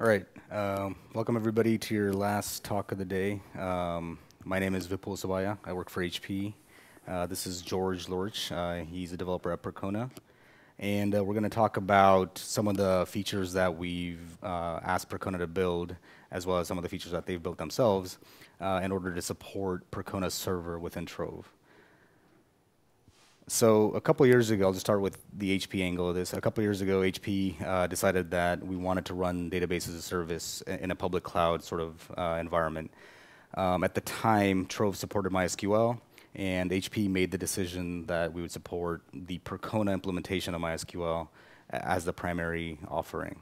All right. Welcome, everybody, to your last talk of the day. My name is Vipul Sabhaya. I work for HP. This is George Lorch. He's a developer at Percona. And we're going to talk about some of the features that we've asked Percona to build, as well as some of the features that they've built themselves in order to support Percona Server within Trove. So a couple years ago, I'll just start with the HP angle of this. A couple years ago, HP decided that we wanted to run database as a service in a public cloud sort of environment. At the time, Trove supported MySQL, and HP made the decision that we would support the Percona implementation of MySQL as the primary offering.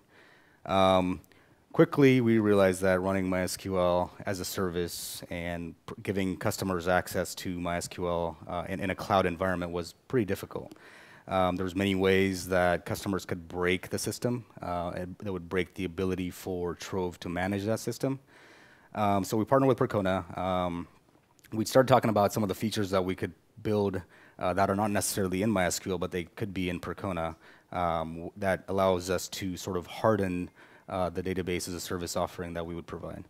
Quickly, we realized that running MySQL as a service and giving customers access to MySQL in a cloud environment was pretty difficult. There was many ways that customers could break the system. That would break the ability for Trove to manage that system. So we partnered with Percona. We started talking about some of the features that we could build that are not necessarily in MySQL, but they could be in Percona that allows us to sort of harden the database as a service offering that we would provide.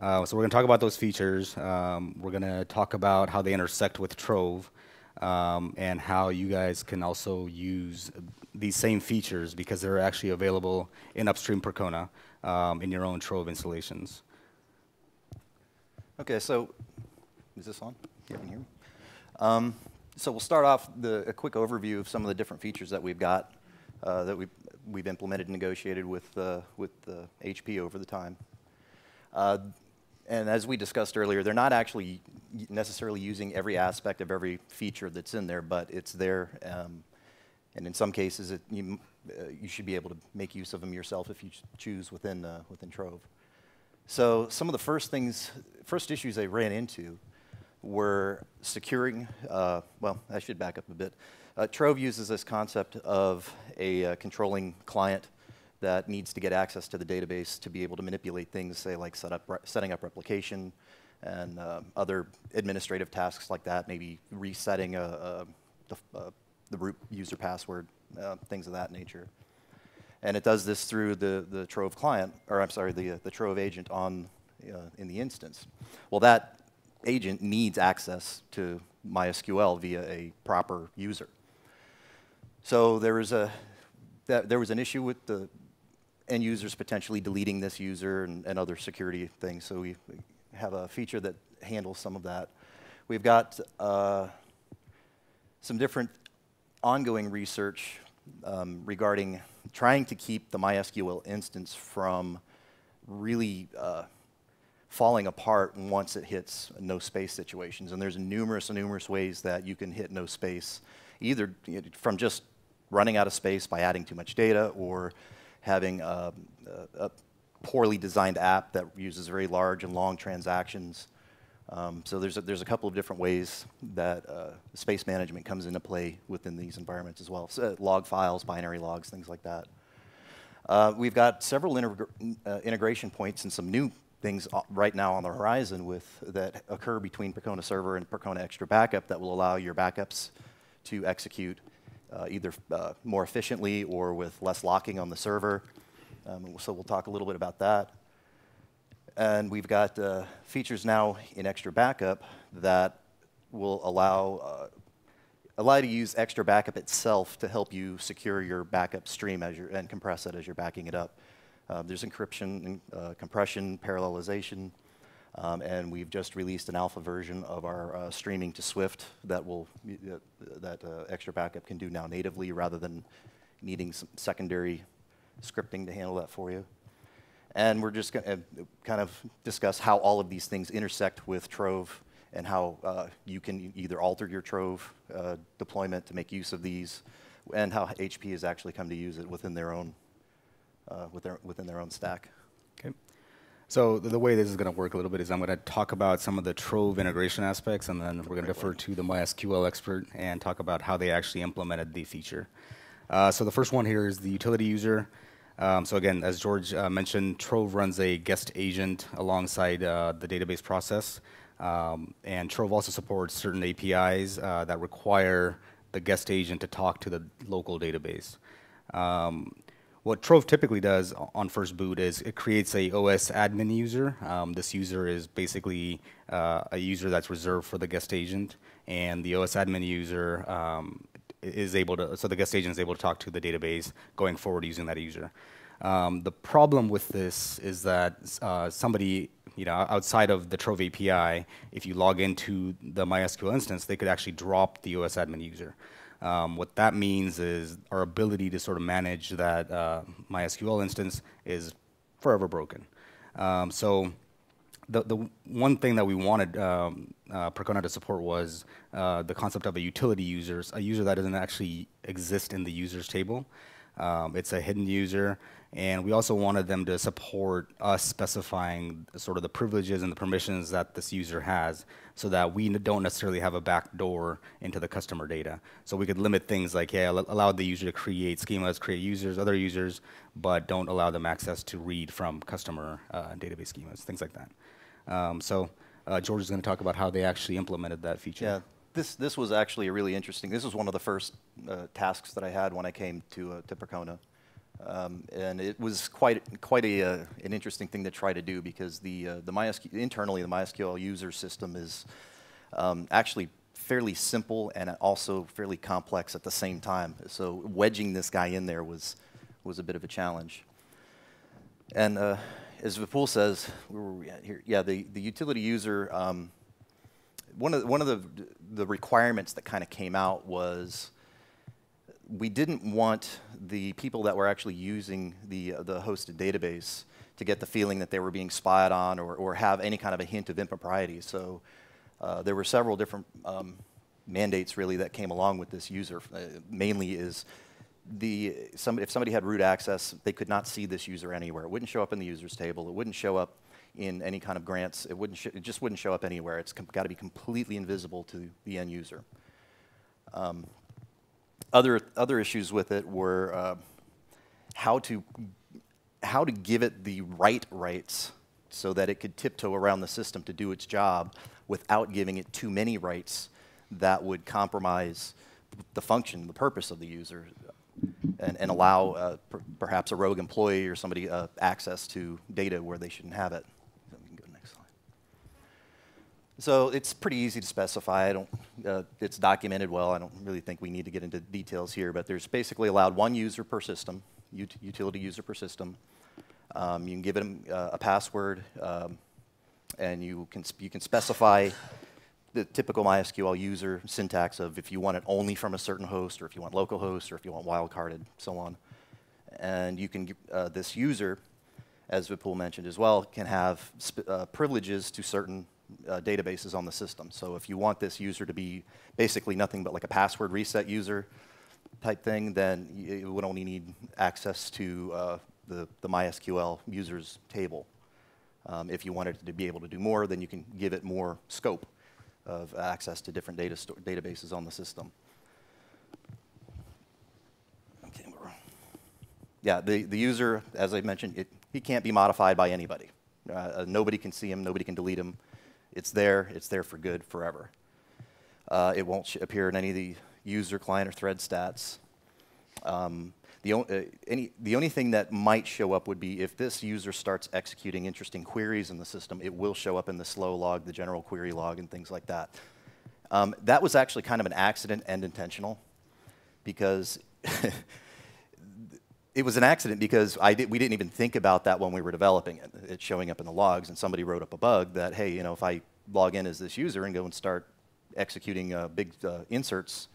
So we're going to talk about those features. We're going to talk about how they intersect with Trove and how you guys can also use these same features because they're actually available in upstream Percona in your own Trove installations. OK, so is this on? Yeah. Can you hear me? So we'll start off a quick overview of some of the different features that we've got that we've implemented and negotiated with HP over the time. And as we discussed earlier, they're not actually necessarily using every aspect of every feature that's in there, but it's there. And in some cases, you should be able to make use of them yourself if you choose within Trove. So some of the first issues they ran into were securing, well, I should back up a bit. Trove uses this concept of a controlling client that needs to get access to the database to be able to manipulate things, say like setting up replication and other administrative tasks like that, maybe resetting the root user password, things of that nature. And it does this through the Trove client, or I'm sorry, the Trove agent in the instance. Well, that agent needs access to MySQL via a proper user. So there was an issue with the end users potentially deleting this user and other security things. So we have a feature that handles some of that. We've got some different ongoing research regarding trying to keep the MySQL instance from really falling apart once it hits no space situations. And there's numerous ways that you can hit no space, either from just running out of space by adding too much data or having a poorly designed app that uses very large and long transactions. So there's a couple of different ways that space management comes into play within these environments as well. So, log files, binary logs, things like that. We've got several integration points and some new things right now on the horizon that occur between Percona Server and Percona XtraBackup that will allow your backups to execute either more efficiently or with less locking on the server. So we'll talk a little bit about that. And we've got features now in XtraBackup that will allow you to use XtraBackup itself to help you secure your backup stream and compress it as you're backing it up. There's encryption, compression, parallelization. And we've just released an alpha version of our streaming to Swift that XtraBackup can do now natively rather than needing some secondary scripting to handle that for you. And we're just going to kind of discuss how all of these things intersect with Trove and how you can either alter your Trove deployment to make use of these and how HP has actually come to use it within their own stack. Okay. So the way this is going to work a little bit is I'm going to talk about some of the Trove integration aspects, and then we're going to defer to the MySQL expert and talk about how they actually implemented the feature. So the first one here is the utility user. So again, as George mentioned, Trove runs a guest agent alongside the database process. And Trove also supports certain APIs that require the guest agent to talk to the local database. What Trove typically does on first boot is it creates a OS admin user. This user is basically a user that's reserved for the guest agent, and the OS admin user is able to, so the guest agent is able to talk to the database going forward using that user. The problem with this is that somebody, outside of the Trove API, if you log into the MySQL instance, they could actually drop the OS admin user. What that means is our ability to sort of manage that MySQL instance is forever broken. So the one thing that we wanted Percona to support was the concept of a utility user, a user that doesn't actually exist in the users table. It's a hidden user, and we also wanted them to support us specifying sort of the privileges and the permissions that this user has, so that we don't necessarily have a backdoor into the customer data. So we could limit things like, hey, allow the user to create schemas, create users, other users, but don't allow them access to read from customer database schemas, things like that. So George is going to talk about how they actually implemented that feature. Yeah. This was actually a really interesting. This was one of the first tasks that I had when I came to Percona, and it was quite an interesting thing to try to do, because internally the MySQL user system is actually fairly simple and also fairly complex at the same time. So wedging this guy in there was a bit of a challenge. And as Vipul says, where were we at here? Yeah, the utility user. One of the requirements that kind of came out was we didn't want the people that were actually using the hosted database to get the feeling that they were being spied on or have any kind of a hint of impropriety. So there were several different mandates really that came along with this user. Mainly is if somebody had root access, they could not see this user anywhere. It wouldn't show up in the users table. It wouldn't show up in any kind of grants. It just wouldn't show up anywhere. It's got to be completely invisible to the end user. Other issues with it were how to give it the right rights so that it could tiptoe around the system to do its job without giving it too many rights that would compromise the function, the purpose of the user, and allow perhaps a rogue employee or somebody access to data where they shouldn't have it. So it's pretty easy to specify. It's documented well. I don't really think we need to get into details here, but there's basically allowed one user per system, utility user per system. You can give them a password, and you can specify the typical MySQL user syntax of if you want it only from a certain host, or if you want local host, or if you want wildcarded, so on. And you can this user, as Vipul mentioned as well, can have privileges to certain databases on the system. So if you want this user to be basically nothing but like a password reset user type thing, then you would only need access to the MySQL users table. If you wanted to be able to do more, then you can give it more scope of access to different databases on the system. Okay. Yeah, the user, as I mentioned, he can't be modified by anybody. Nobody can see him, nobody can delete him. It's there for good, forever. It won't appear in any of the user, client, or thread stats. The only thing that might show up would be if this user starts executing interesting queries in the system, it will show up in the slow log, the general query log, and things like that. That was actually kind of an accident and intentional, because it was an accident because we didn't even think about that when we were developing it. It's showing up in the logs, and somebody wrote up a bug that, hey, if I log in as this user and go and start executing big inserts,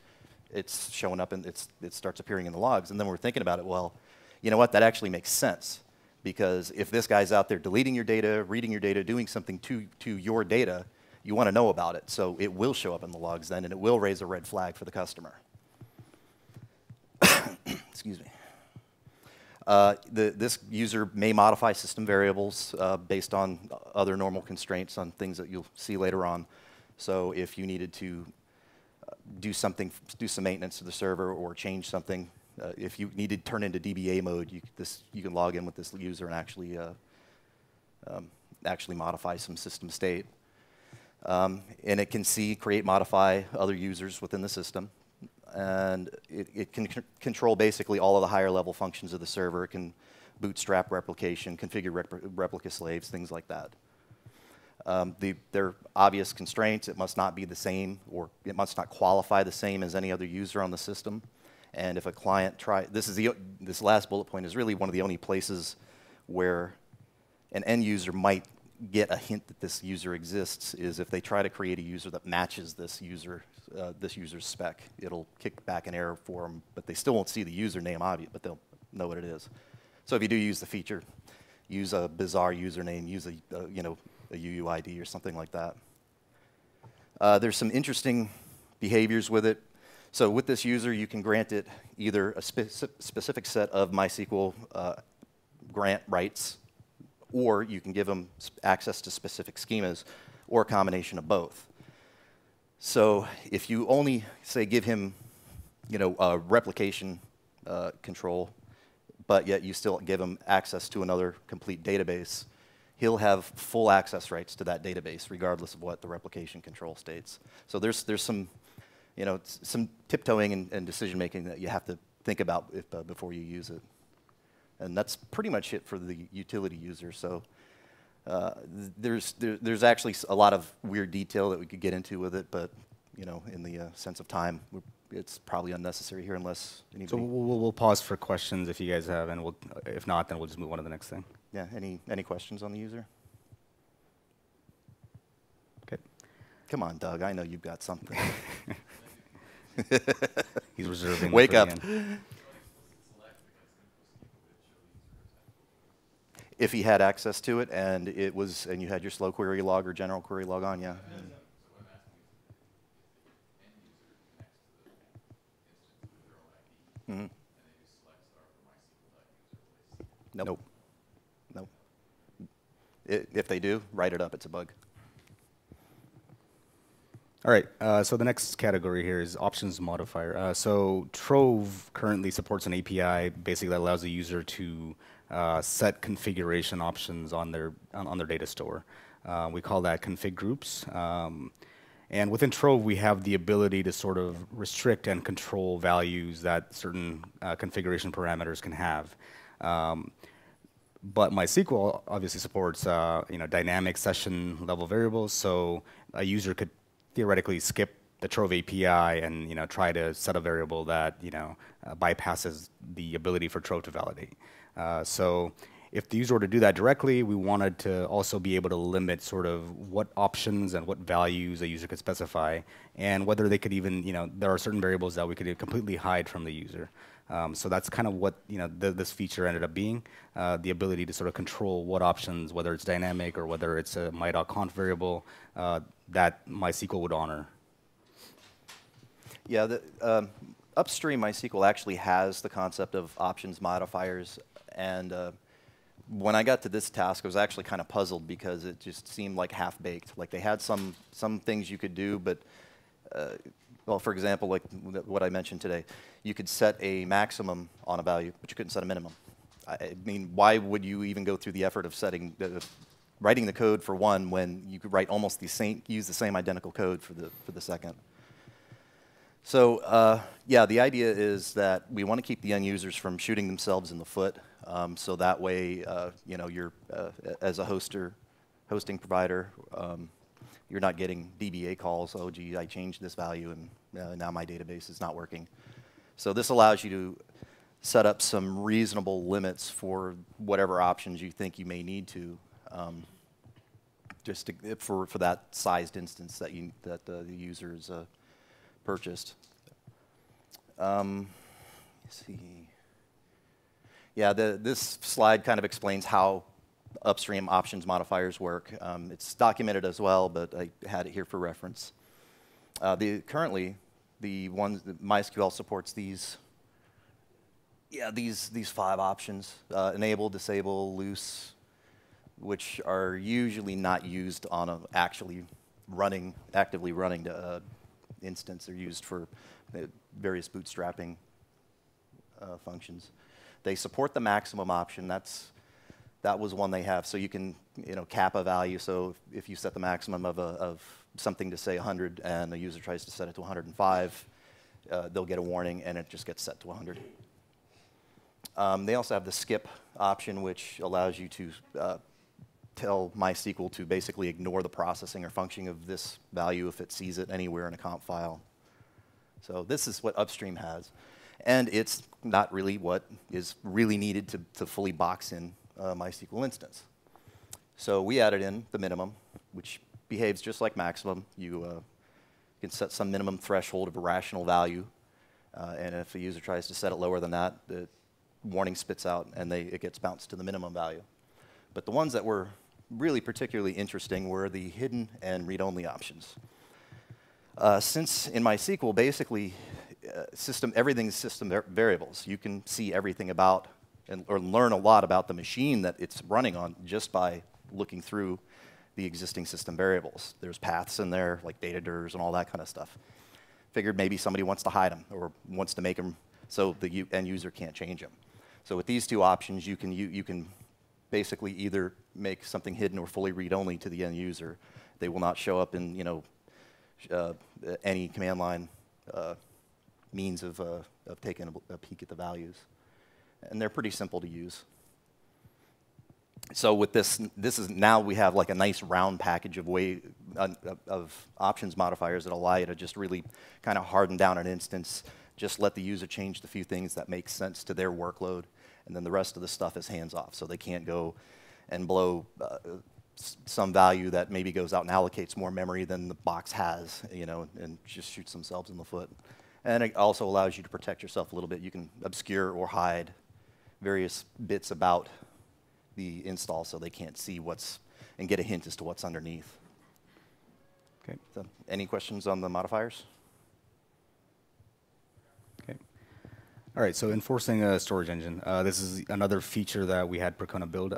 it's showing up and it starts appearing in the logs. And then we're thinking about it, well, you know what, that actually makes sense. Because if this guy's out there deleting your data, reading your data, doing something to your data, you want to know about it. So it will show up in the logs then, and it will raise a red flag for the customer. Excuse me. This user may modify system variables based on other normal constraints on things that you'll see later on. So if you needed to do some maintenance to the server, or change something. If you need to turn into DBA mode, you can log in with this user and actually actually modify some system state. And it can create, modify other users within the system. and it can control basically all of the higher level functions of the server. It can bootstrap replication, configure replica slaves, things like that. There are obvious constraints. It must not be the same, or it must not qualify the same as any other user on the system. And if a client tries, this last bullet point is really one of the only places where an end user might get a hint that this user exists, is if they try to create a user that matches this user's spec. It'll kick back an error for them, but they still won't see the username, obviously, but they'll know what it is. So if you do use the feature, use a bizarre username, use a UUID or something like that. There's some interesting behaviors with it. So with this user, you can grant it either a specific set of MySQL grant rights, or you can give them access to specific schemas, or a combination of both. So if you only, say, give him replication control, but yet you still give him access to another complete database, he'll have full access rights to that database, regardless of what the replication control states. So there's some, some tiptoeing and decision-making that you have to think about before you use it. And that's pretty much it for the utility user. So there's actually a lot of weird detail that we could get into with it, but in the sense of time, it's probably unnecessary here unless anybody. So we'll pause for questions if you guys have, and we'll, if not, then we'll just move on to the next thing. Yeah. Any questions on the user? Okay. Come on, Doug. I know you've got something. He's reserving. Wake up. If he had access to it, and it was, and you had your slow query log or general query log on, yeah. Mm-hmm. Nope. Nope. If they do, write it up. It's a bug. All right. So the next category here is options modifier. So Trove currently supports an API basically that allows the user to set configuration options on their data store. We call that config groups. And within Trove, we have the ability to sort of restrict and control values that certain configuration parameters can have. But MySQL obviously supports dynamic session level variables, so a user could theoretically skip the Trove API and try to set a variable that bypasses the ability for Trove to validate. So if the user were to do that directly, we wanted to also be able to limit sort of what options and what values a user could specify, and whether they could even, there are certain variables that we could completely hide from the user. So that's kind of what this feature ended up being, the ability to sort of control what options, whether it's dynamic or whether it's a my.conf variable, that MySQL would honor. Yeah. Upstream MySQL actually has the concept of options modifiers, and when I got to this task, I was actually kind of puzzled because it just seemed like half-baked. Like they had some things you could do, but well, for example, like what I mentioned today, you could set a maximum on a value, but you couldn't set a minimum. I mean, why would you even go through the effort of setting, writing the code for one when you could write almost the same, use the same identical code for the second? So yeah, the idea is that we want to keep the end users from shooting themselves in the foot. So that way, you're as a hosting provider, you're not getting DBA calls. Oh, gee, I changed this value, and now my database is not working. So this allows you to set up some reasonable limits for whatever options you think you may need to, just to, for that sized instance that the user is. Purchased. Let's see. Yeah, this slide kind of explains how upstream options modifiers work. It's documented as well, but I had it here for reference. Currently, the ones that MySQL supports these. Yeah, these 5 options: enable, disable, loose, which are usually not used on a actively running. Instance, they're used for various bootstrapping functions. They support the maximum option. That was one they have. So you can cap a value. So if you set the maximum of something to say 100, and the user tries to set it to 105, they'll get a warning, and it just gets set to 100. They also have the skip option, which allows you to tell MySQL to basically ignore the processing or functioning of this value if it sees it anywhere in a comp file. So this is what upstream has. And it's not really what is really needed to fully box in a MySQL instance. So we added in the minimum, which behaves just like maximum. You can set some minimum threshold of a rational value. And if a user tries to set it lower than that, the warning spits out, and it gets bounced to the minimum value. But the ones that were really particularly interesting were the hidden and read-only options. Since in MySQL, basically, everything is system variables. You can see everything about or learn a lot about the machine that it's running on just by looking through the existing system variables. There's paths in there, like datadirs and all that kind of stuff. Figured maybe somebody wants to hide them or wants to make them so the end user can't change them. So with these two options, you can basically either make something hidden or fully read-only to the end user. They will not show up in any command line means of taking a peek at the values. And they're pretty simple to use. So with this is now we have like a nice round package of options modifiers that allow you to just really kind of harden down an instance, just let the user change the few things that make sense to their workload. And then the rest of the stuff is hands-off, so they can't go and blow some value that maybe goes out and allocates more memory than the box has, and just shoots themselves in the foot. And it also allows you to protect yourself a little bit. You can obscure or hide various bits about the install so they can't see and get a hint as to what's underneath. Okay. So, any questions on the modifiers? All right, so enforcing a storage engine. This is another feature that we had Percona build.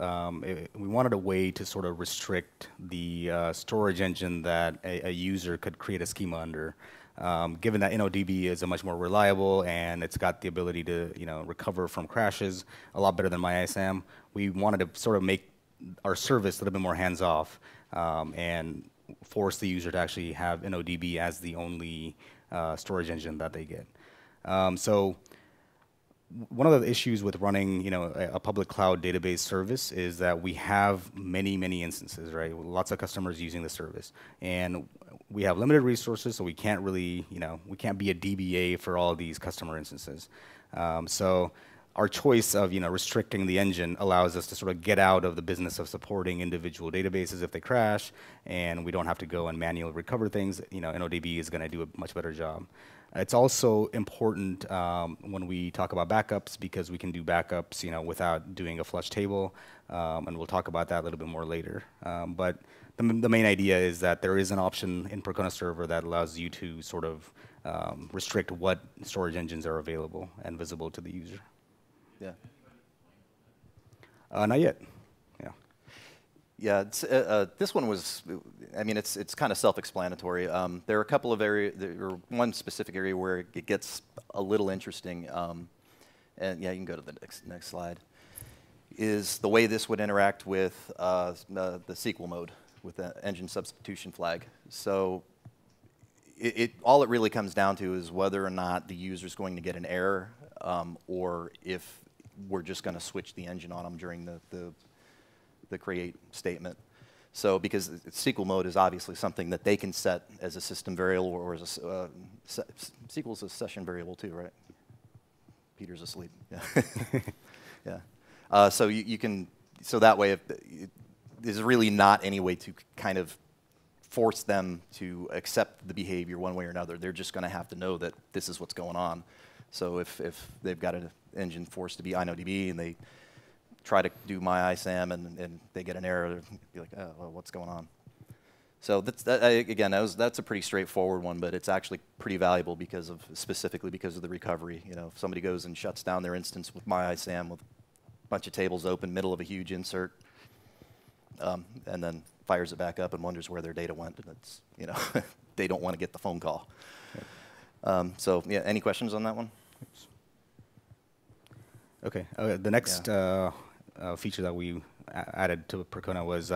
We wanted a way to sort of restrict the storage engine that a user could create a schema under. Given that InnoDB is a much more reliable and it's got the ability to recover from crashes a lot better than MyISAM, we wanted to sort of make our service a little bit more hands-off and force the user to actually have InnoDB as the only storage engine that they get. One of the issues with running, a public cloud database service is that we have many, many instances, right? Lots of customers using the service, and we have limited resources, so we can't really, we can't be a DBA for all these customer instances. So our choice of, restricting the engine allows us to sort of get out of the business of supporting individual databases if they crash, and we don't have to go and manually recover things. InnoDB is going to do a much better job. It's also important when we talk about backups, because we can do backups, without doing a flush table, and we'll talk about that a little bit more later. But the main idea is that there is an option in Percona Server that allows you to sort of restrict what storage engines are available and visible to the user. Yeah. Not yet. Yeah, this one was, it's kind of self-explanatory. There are a couple of areas, one specific area where it gets a little interesting, and yeah, you can go to the next slide, is the way this would interact with the SQL mode, with the engine substitution flag. So all it really comes down to is whether or not the user's going to get an error, or if we're just going to switch the engine on them during the create statement. So because SQL mode is obviously something that they can set as a system variable or as a SQL is a session variable too, right? Peter's asleep. Yeah. Yeah. So you can, so that way there's really not any way to kind of force them to accept the behavior one way or another. They're just going to have to know that this is what's going on. So if they've got an engine forced to be InnoDB and they try to do MyISAM and they get an error, they'll be like, oh, well, what's going on? So that's a pretty straightforward one, but it's actually pretty valuable specifically because of the recovery. If somebody goes and shuts down their instance with MyISAM with a bunch of tables open, middle of a huge insert, and then fires it back up and wonders where their data went, and it's, they don't want to get the phone call. So yeah, any questions on that one? Oops. Okay. The next feature that we added to Percona was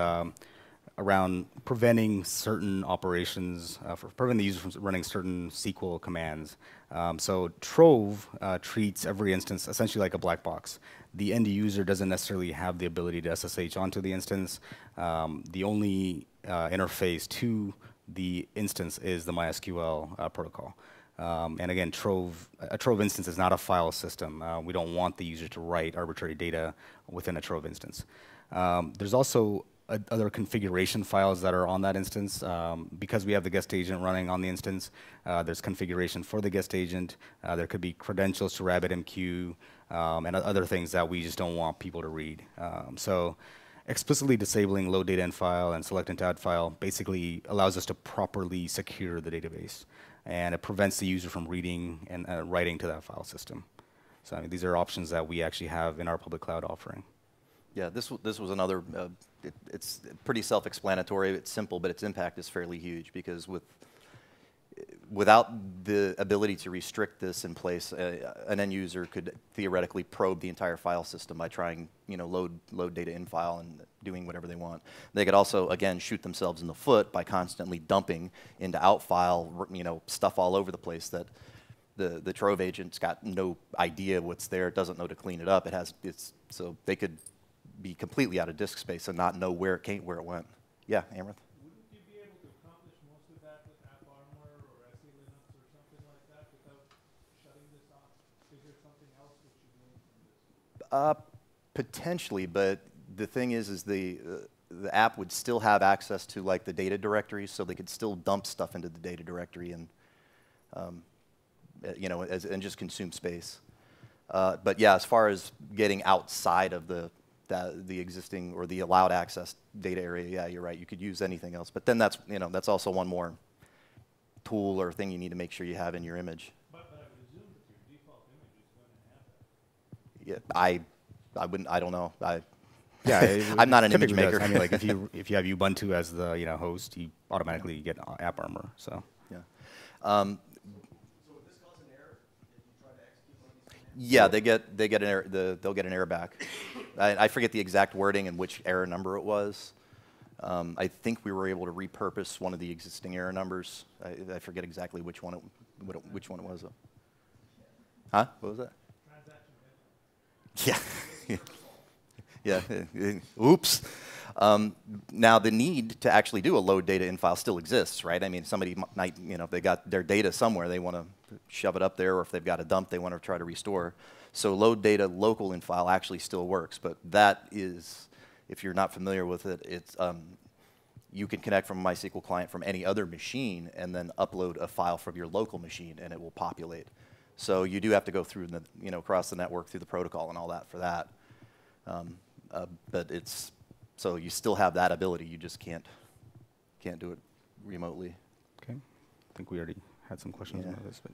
around preventing certain operations, preventing the user from running certain SQL commands. So Trove treats every instance essentially like a black box. The end user doesn't necessarily have the ability to SSH onto the instance. The only interface to the instance is the MySQL protocol. And again, a Trove instance is not a file system. We don't want the user to write arbitrary data within a Trove instance. There's also other configuration files that are on that instance. Because we have the guest agent running on the instance, there's configuration for the guest agent. There could be credentials to RabbitMQ and other things that we just don't want people to read. So explicitly disabling load data in file and select into add file basically allows us to properly secure the database. And it prevents the user from reading and writing to that file system. So I mean, these are options that we actually have in our public cloud offering. Yeah, this was another, it's pretty self-explanatory. It's simple, but its impact is fairly huge, because without the ability to restrict this in place, an end user could theoretically probe the entire file system by trying, load data in file and doing whatever they want. They could also, again, shoot themselves in the foot by constantly dumping into out file, stuff all over the place that the Trove agent's got no idea what's there. It doesn't know to clean it up. So they could be completely out of disk space and not know where it came, where it went. Yeah, Amrith? Wouldn't you be able to accomplish most of that with AppArmor or SE Linux or something like that without shutting this off? Is there something else that you need from this? Potentially, but the thing is the app would still have access to like the data directory, so they could still dump stuff into the data directory and and just consume space. But yeah, as far as getting outside of the existing or the allowed access data area, yeah, you're right. You could use anything else, but then that's that's also one more tool or thing you need to make sure you have in your image. But I presume that your default image is going to have that. Yeah, I wouldn't. I don't know. Yeah, I'm not an image maker. I mean, like if you have Ubuntu as the host, you automatically get AppArmor. So yeah. So would this cause an error if you try to execute one of these commands? Yeah, they get an error. They'll get an error back. I forget the exact wording and which error number it was. I think we were able to repurpose one of the existing error numbers. I forget exactly which one it was. Though. Huh? What was that? Yeah. Yeah. Oops. Now the need to actually do a load data in file still exists, right? I mean, somebody might, if they got their data somewhere, they want to shove it up there, or if they've got a dump, they want to try to restore. So load data local in file actually still works, but that is, if you're not familiar with it, it's you can connect from a MySQL client from any other machine and then upload a file from your local machine, and it will populate. So you do have to go through the, across the network through the protocol and all that for that. But it's so you still have that ability. You just can't do it remotely. Okay, I think we already had some questions about this, but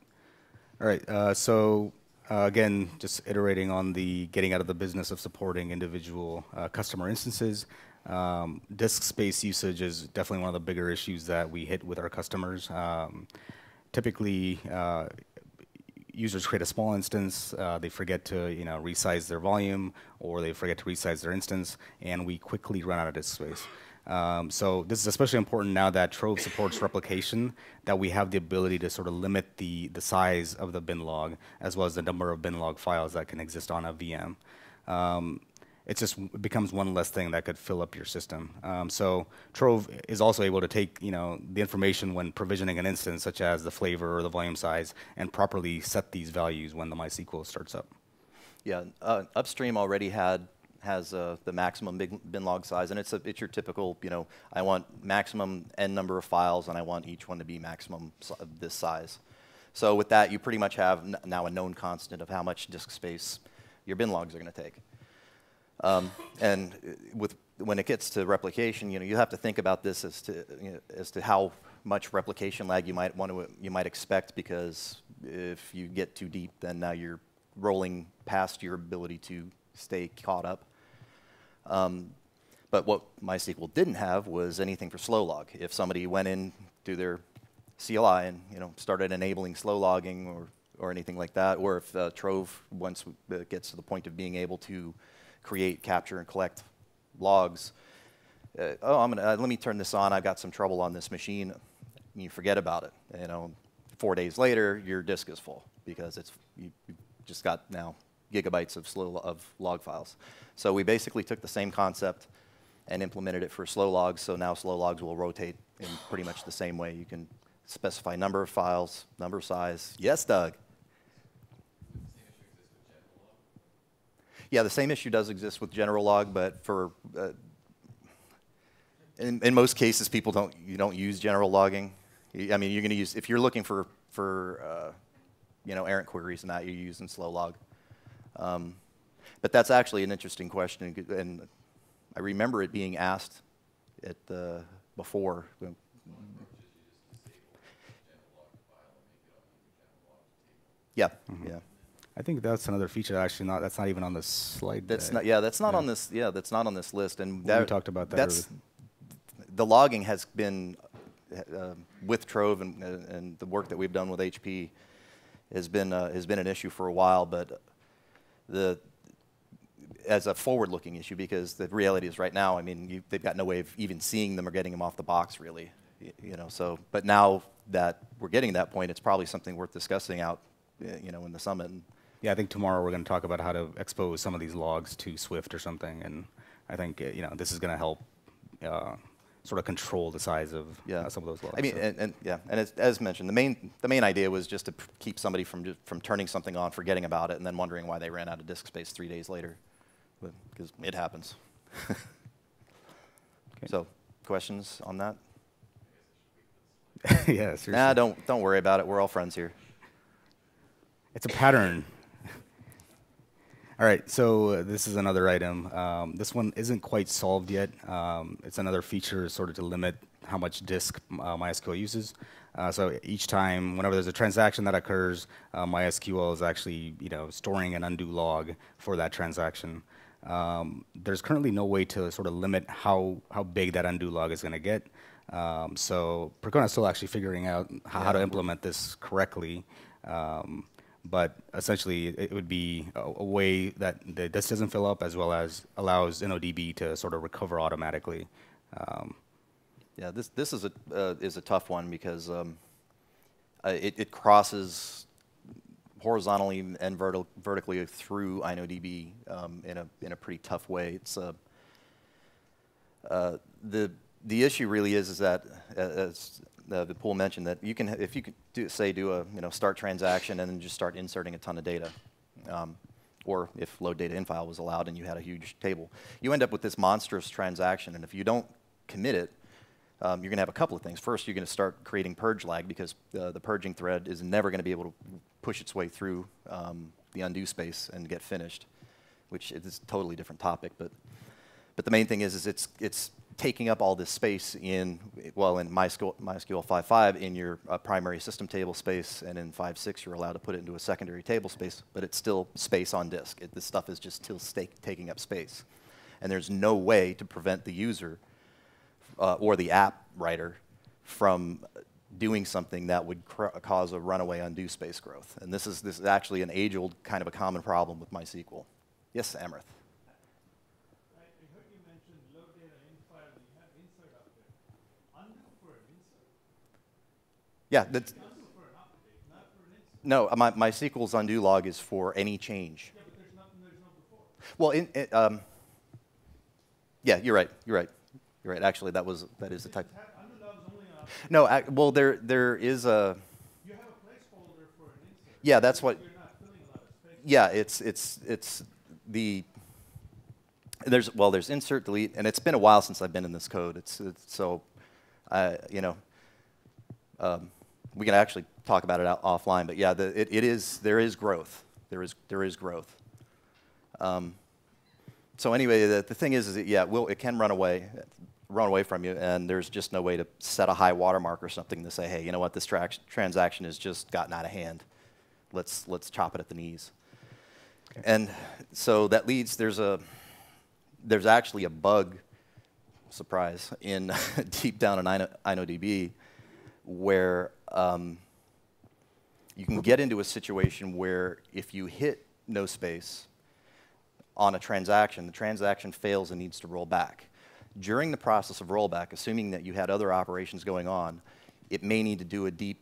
all right, so. Again, just iterating on the getting out of the business of supporting individual customer instances. Disk space usage is definitely one of the bigger issues that we hit with our customers. Typically, users create a small instance, they forget to resize their volume, or they forget to resize their instance, and we quickly run out of disk space. So this is especially important now that Trove supports replication, that we have the ability to sort of limit the size of the bin log, as well as the number of bin log files that can exist on a VM. It just becomes one less thing that could fill up your system. So Trove is also able to take the information when provisioning an instance, such as the flavor or the volume size, and properly set these values when the MySQL starts up. Yeah, Upstream already has the maximum bin log size, and it's your typical, I want maximum n number of files, and I want each one to be maximum this size. So with that, you pretty much have now a known constant of how much disk space your bin logs are going to take. And when it gets to replication, you have to think about this as to how much replication lag you might want to expect, because if you get too deep, then now you're rolling past your ability to stay caught up. But what MySQL didn't have was anything for slow log. If somebody went in to their CLI and started enabling slow logging or anything like that, or if Trove once gets to the point of being able to create, capture, and collect logs, oh, let me turn this on. I've got some trouble on this machine. And you forget about it. You know, 4 days later, your disk is full because it's you just got now gigabytes of log files. So we basically took the same concept and implemented it for slow logs. So now slow logs will rotate in pretty much the same way. You can specify number of files, number size. Yes, Doug? Yeah, the same issue does exist with general log, but for in most cases, people don't use general logging. I mean, you're going to use if you're looking for you know, errant queries and that, you're using slow log. But that's actually an interesting question, and I remember it being asked at the before. Yeah, yeah. I think that's another feature. Actually, that's not even on this slide. That's not on this list. And we talked about that. The logging has been with Trove and the work that we've done with HP has been an issue for a while, but as a forward-looking issue, because the reality is right now, I mean, they've got no way of even seeing them or getting them off the box, really. You know, so but now that we're getting to that point, it's probably something worth discussing out, you know, in the summit. Yeah, I think tomorrow we're going to talk about how to expose some of these logs to Swift or something, and I think, you know, this is going to help sort of control the size of some of those logs. I mean, so. and as mentioned, the main idea was just to keep somebody from turning something on, forgetting about it, and then wondering why they ran out of disk space 3 days later, because it happens. So, questions on that? Yeah, seriously. Nah, don't worry about it. We're all friends here. It's a pattern. All right, so this is another item. This one isn't quite solved yet. It's another feature sort of to limit how much disk MySQL uses. So each time, whenever there's a transaction that occurs, MySQL is actually, you know, storing an undo log for that transaction. There's currently no way to sort of limit how big that undo log is going to get. So Percona is still actually figuring out how to implement this correctly. But essentially, it would be a way that the disk doesn't fill up, as well as allows InnoDB to sort of recover automatically. Yeah, this is a tough one because it crosses horizontally and vertically through InnoDB in a pretty tough way. It's the issue really is that as Vipul mentioned, that you can, if you could do a, you know, start transaction and then just start inserting a ton of data, or if load data in file was allowed and you had a huge table, you end up with this monstrous transaction. And if you don't commit it, you're going to have a couple of things. First, you're going to start creating purge lag because the purging thread is never going to be able to push its way through the undo space and get finished, which is a totally different topic. But the main thing is it's taking up all this space in, well, in MySQL 5.5 in your primary system table space, and in 5.6 you're allowed to put it into a secondary table space, but it's still space on disk. This stuff is just still taking up space. And there's no way to prevent the user or the app writer from doing something that would cause a runaway undo space growth. And this is actually an age-old kind of a common problem with MySQL. Yes, Amrith? Yeah, that's, no, MySQL's undo log is for any change. Yeah, but there's none before. Well, yeah, you're right. Actually, that is a type. No, well, there is a. You have a placeholder for an insert. Yeah, that's what. You're not filling a lot of space. Yeah, it's the. There's insert, delete, and it's been a while since I've been in this code. It's so, you know. We can actually talk about it offline, but yeah, there is growth. There is growth. So anyway, the thing is that, yeah, it can run away from you, and there's just no way to set a high watermark or something to say, hey, you know what, this transaction has just gotten out of hand. Let's chop it at the knees. Okay. And so that leads. There's actually a bug, surprise, in deep down in InnoDB. Where you can get into a situation where if you hit no space on a transaction, the transaction fails and needs to roll back. during the process of rollback, assuming that you had other operations going on, it may need to do a deep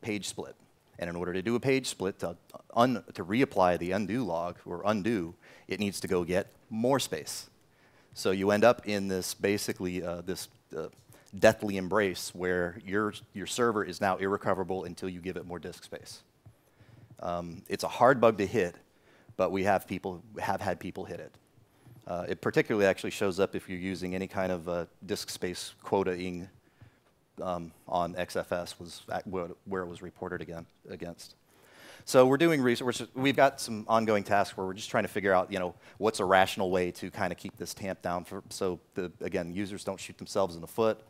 page split. And in order to do a page split, to reapply the undo log, or undo, it needs to go get more space. So you end up in this, basically, this deathly embrace where your server is now irrecoverable until you give it more disk space. It's a hard bug to hit, but we have had people hit it. It particularly actually shows up if you're using any kind of disk space quotaing on XFS, was where it was reported against. So we're doing research. We've got some ongoing tasks where we're just trying to figure out, you know, what's a rational way to kind of keep this tamped down, so users don't shoot themselves in the foot.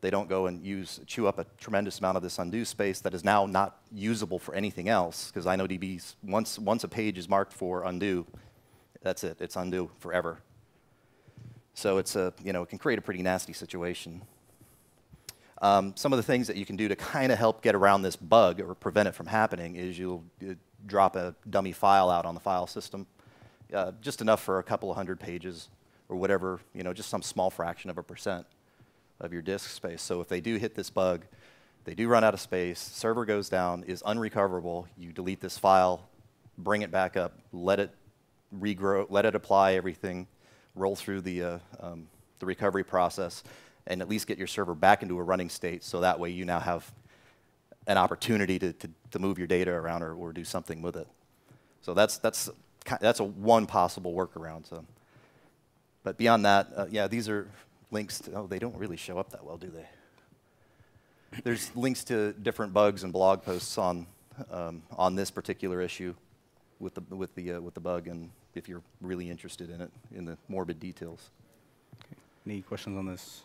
They don't go and chew up a tremendous amount of this undo space that is now not usable for anything else. Because InnoDB, once a page is marked for undo, that's it. It's undo forever. So it's a, you know, it can create a pretty nasty situation. Some of the things that you can do to kind of help get around this bug or prevent it from happening is you'll drop a dummy file out on the file system, just enough for a couple of hundred pages or whatever, you know, just some small fraction of a % of your disk space. So if they do hit this bug, they do run out of space, server goes down, is unrecoverable, you delete this file, bring it back up, let it regrow, let it apply everything, roll through the recovery process, and at least get your server back into a running state, so that way you now have an opportunity to move your data around or do something with it. So that's one possible workaround. So, but beyond that, yeah, these are links to, oh, they don't really show up that well, do they? There's links to different bugs and blog posts on this particular issue with the bug, and if you're really interested in it, in the morbid details. Okay. Any questions on this?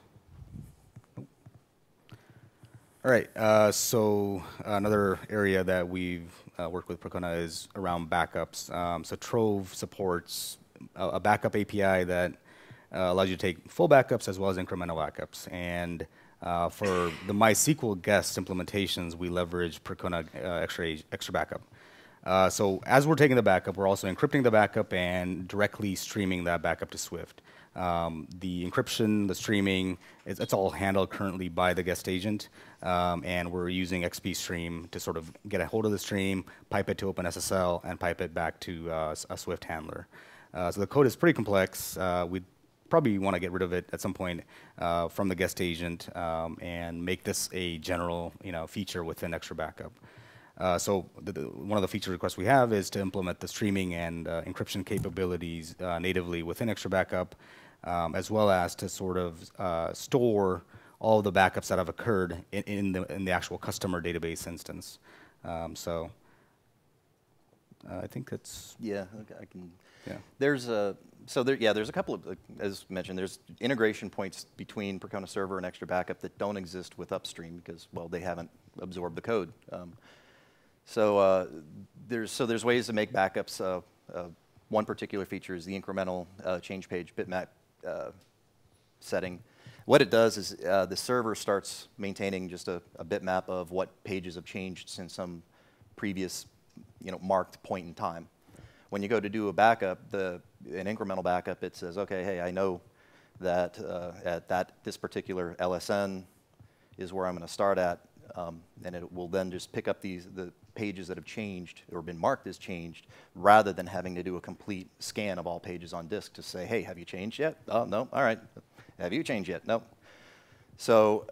All right, so another area that we've worked with Percona is around backups. So Trove supports a backup API that allows you to take full backups as well as incremental backups. And for the MySQL guest implementations, we leverage Percona XtraBackup. So as we're taking the backup, we're also encrypting the backup and directly streaming that backup to Swift. The encryption, the streaming, it's all handled currently by the guest agent, and we're using XBStream to sort of get a hold of the stream, pipe it to OpenSSL, and pipe it back to a Swift handler. So the code is pretty complex. We'd probably want to get rid of it at some point from the guest agent and make this a general, you know, feature within XtraBackup. So one of the feature requests we have is to implement the streaming and encryption capabilities natively within XtraBackup, as well as to sort of store all the backups that have occurred in the actual customer database instance. So I think that's, yeah. I can. Yeah. There's a there's a couple of as mentioned. There's integration points between Percona Server and XtraBackup that don't exist with Upstream because, well, they haven't absorbed the code. So there's ways to make backups. One particular feature is the incremental change page bitmap setting. What it does is the server starts maintaining just a bitmap of what pages have changed since some previous, you know, marked point in time. When you go to do a backup, an incremental backup, it says, okay, hey, I know that at this particular LSN is where I'm going to start at, and it will then just pick up the pages that have changed or been marked as changed, rather than having to do a complete scan of all pages on disk to say, hey, have you changed yet? Oh, no, all right. Have you changed yet? No. So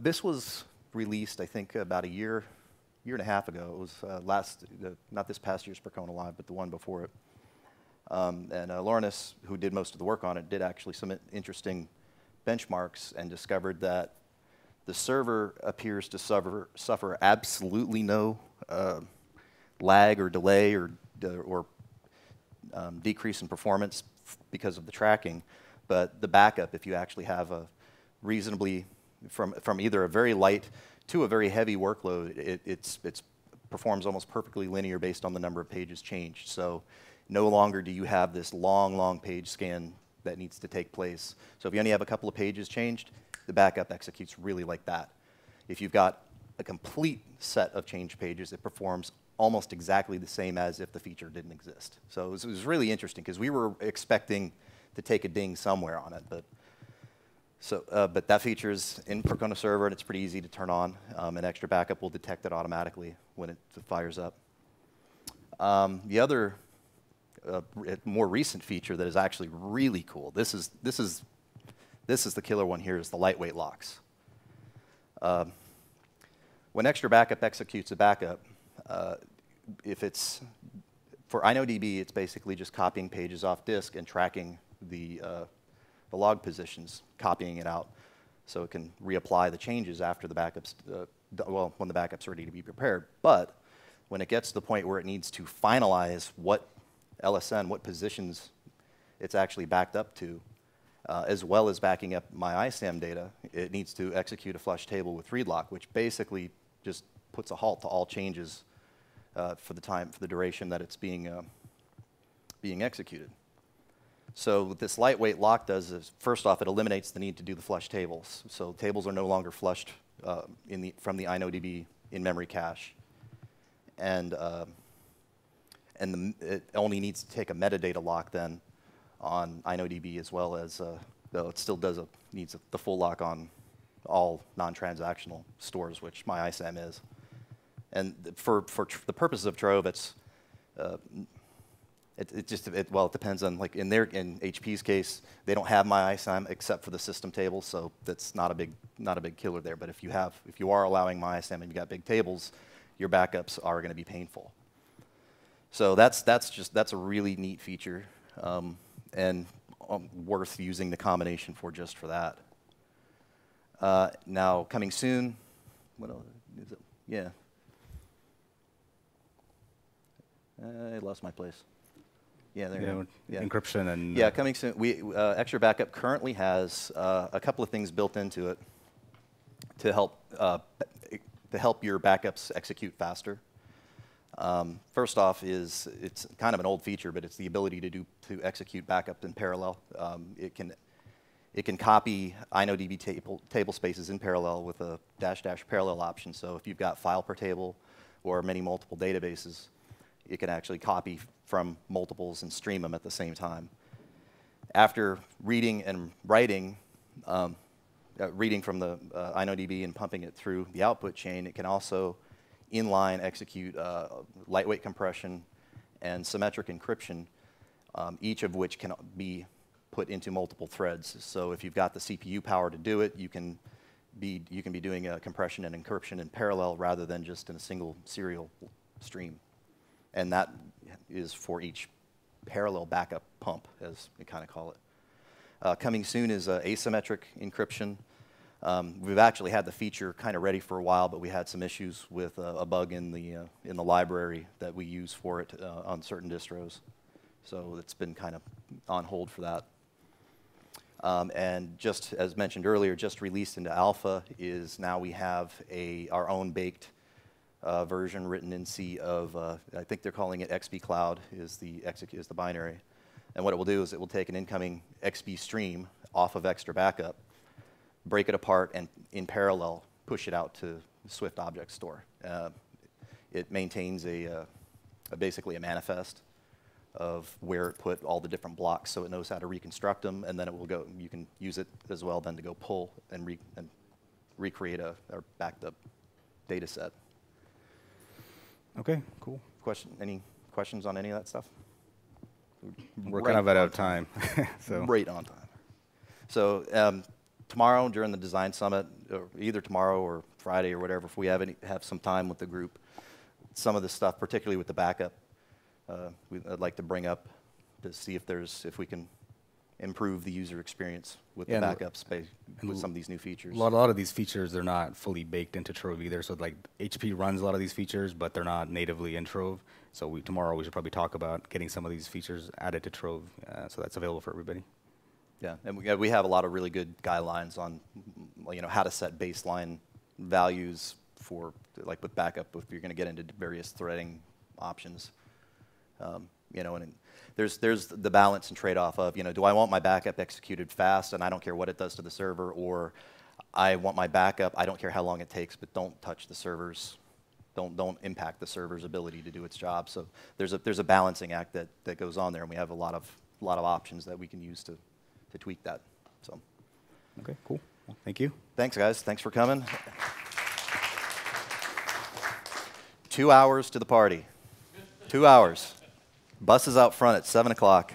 this was released, I think, about a year and a half ago. It was not this past year's Percona Live, but the one before it. And Laurinus, who did most of the work on it, did actually some interesting benchmarks and discovered that the server appears to suffer absolutely no lag or delay or decrease in performance because of the tracking. But the backup, if you actually have a reasonably, from either a very light to a very heavy workload, it performs almost perfectly linear based on the number of pages changed. So no longer do you have this long, long page scan that needs to take place. So if you only have a couple of pages changed, the backup executes really like that. If you've got a complete set of change pages, it performs almost exactly the same as if the feature didn't exist. So it was really interesting because we were expecting to take a ding somewhere on it, but So, but that feature's in Percona Server, and it's pretty easy to turn on. And XtraBackup will detect it automatically when it fires up. The other more recent feature that is actually really cool. This is the killer one here, is the lightweight locks. When XtraBackup executes a backup, if it's for InnoDB, it's basically just copying pages off disk and tracking the log positions, copying it out, so it can reapply the changes after the backup's well, when the backup's ready to be prepared. But when it gets to the point where it needs to finalize what LSN, what positions it's actually backed up to, as well as backing up MyISAM data, it needs to execute a flush table with readlock, which basically just puts a halt to all changes for the duration that it's being executed. So what this lightweight lock does is, first off, it eliminates the need to do the flush tables. So tables are no longer flushed from the InnoDB in-memory cache. And it only needs to take a metadata lock then on InnoDB, as well as, though it still does needs the full lock on all non-transactional stores, which MyISAM is. And for the purposes of Trove, it's well, it depends on, like, in HP's case, they don't have MyISAM except for the system table, so that's not a big killer there. But if you are allowing MyISAM and you've got big tables, your backups are going to be painful. So that's a really neat feature, and worth using the combination for just for that. Now coming soon, what else is it? Yeah, I lost my place. Yeah, there you go. Yeah. Encryption and yeah, coming soon. We XtraBackup currently has a couple of things built into it to help help your backups execute faster. First off, it's kind of an old feature, but it's the ability to execute backup in parallel. It can copy InnoDB table spaces in parallel with a -- parallel option. So if you've got file per table or multiple databases, it can actually copy from multiples and stream them at the same time. After reading and writing, reading from the InnoDB and pumping it through the output chain, it can also inline execute lightweight compression and symmetric encryption, each of which can be put into multiple threads. So if you've got the CPU power to do it, you can be doing a compression and encryption in parallel rather than just in a single serial stream. And that is for each parallel backup pump, as we kind of call it. Coming soon is asymmetric encryption. We've actually had the feature kind of ready for a while, but we had some issues with a bug in the library that we use for it on certain distros. So it's been kind of on hold for that. And just as mentioned earlier, just released into alpha is now we have our own baked version written in C of I think they're calling it XB Cloud is the binary. And what it will do is it will take an incoming XBStream off of XtraBackup, break it apart, and in parallel push it out to Swift object store. It maintains basically a manifest of where it put all the different blocks, so it knows how to reconstruct them, and then it will go. You can use it as well then to go pull and recreate or backed up data set. Okay, cool. Any questions on any of that stuff? We're kind of out of time. So. Right on time. So. Tomorrow during the design summit, or either tomorrow or Friday or whatever, if we have some time with the group, some of the stuff, particularly with the backup, I'd like to bring up to see if we can improve the user experience with the backup space with some of these new features. A lot of these features, they're not fully baked into Trove either. So like HP runs a lot of these features, but they're not natively in Trove. So tomorrow we should probably talk about getting some of these features added to Trove, so that's available for everybody. Yeah, and we have a lot of really good guidelines on, how to set baseline values for, like, with backup, if you're going to get into various threading options, and there's the balance and trade-off of, do I want my backup executed fast and I don't care what it does to the server, or I want my backup, I don't care how long it takes, but don't touch the servers, don't impact the server's ability to do its job. So there's a balancing act that goes on there, and we have a lot of options that we can use to tweak that. So OK, cool. Well, thank you. Thanks, guys. Thanks for coming. 2 hours to the party. 2 hours. Bus is out front at 7 o'clock.